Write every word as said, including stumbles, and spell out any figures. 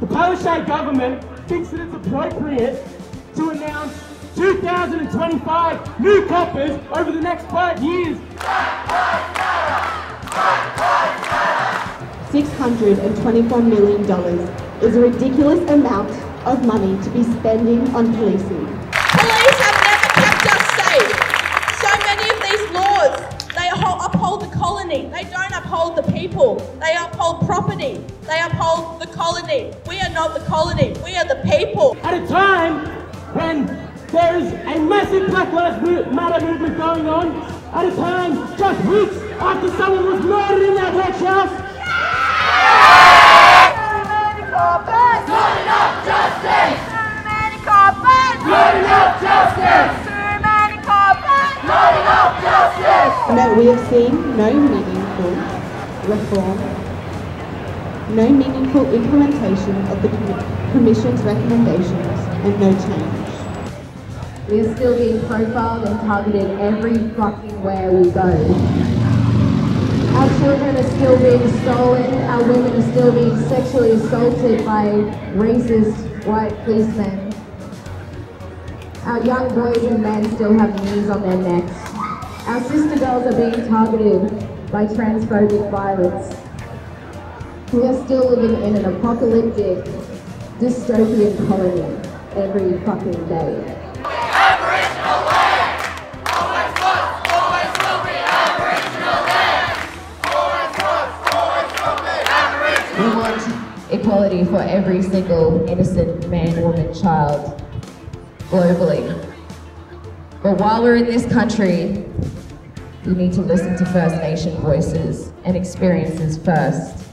The Palaszczuk government thinks that it's appropriate to announce two thousand twenty-five new coppers over the next five years. six hundred twenty-four million dollars is a ridiculous amount of money to be spending on policing. Police have never kept us safe. So many of these laws, they uphold the colony, they don't uphold the people. They uphold property, they uphold the colony. We are not the colony, we are the people. At a time when there is a massive Black Lives Matter movement going on, at a time just weeks after someone was murdered in that workhouse, that we have seen no meaningful reform, no meaningful implementation of the Commission's recommendations, and no change. We are still being profiled and targeted every fucking where we go. Our children are still being stolen, our women are still being sexually assaulted by racist white policemen. Our young boys and men still have knees on their necks. Our sister girls are being targeted by transphobic violence. We are still living in an apocalyptic, dystopian colony every fucking day. Aboriginal land! Always was, always will be Aboriginal land! Always was, always will be Aboriginal land! We want equality for every single innocent man, woman, child globally. But while we're in this country, we need to listen to First Nation voices and experiences first.